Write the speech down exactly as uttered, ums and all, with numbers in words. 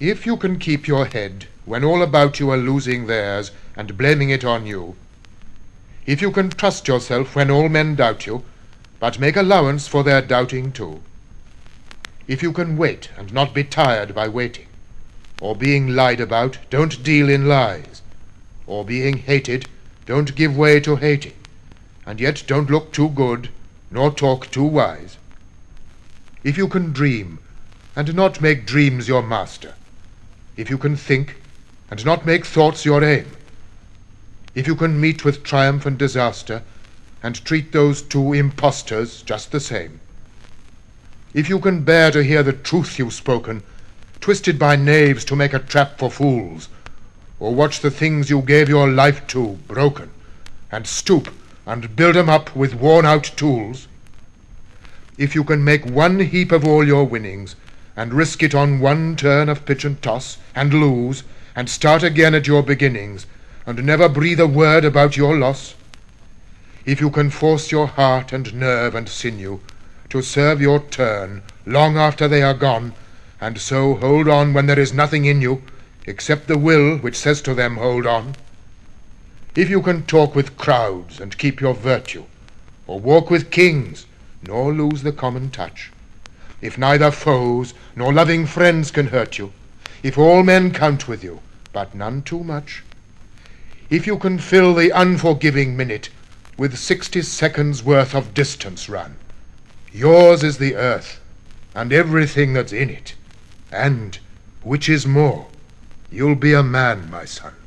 If you can keep your head when all about you are losing theirs and blaming it on you, if you can trust yourself when all men doubt you, but make allowance for their doubting too, if you can wait and not be tired by waiting, or being lied about, don't deal in lies, or being hated, don't give way to hating, and yet don't look too good, nor talk too wise. If you can dream, and not make dreams your master, if you can think, and not make thoughts your aim, if you can meet with triumph and disaster, and treat those two impostors just the same, if you can bear to hear the truth you've spoken, twisted by knaves to make a trap for fools, or watch the things you gave your life to broken, and stoop and build 'em up with worn-out tools, if you can make one heap of all your winnings, and risk it on one turn of pitch and toss, and lose, and start again at your beginnings, and never breathe a word about your loss, if you can force your heart and nerve and sinew to serve your turn long after they are gone, and so hold on when there is nothing in you except the will which says to them, hold on. If you can talk with crowds and keep your virtue, or walk with kings, nor lose the common touch, if neither foes nor loving friends can hurt you, if all men count with you, but none too much, if you can fill the unforgiving minute with sixty seconds worth of distance run, yours is the earth, and everything that's in it, and, which is more, you'll be a man, my son.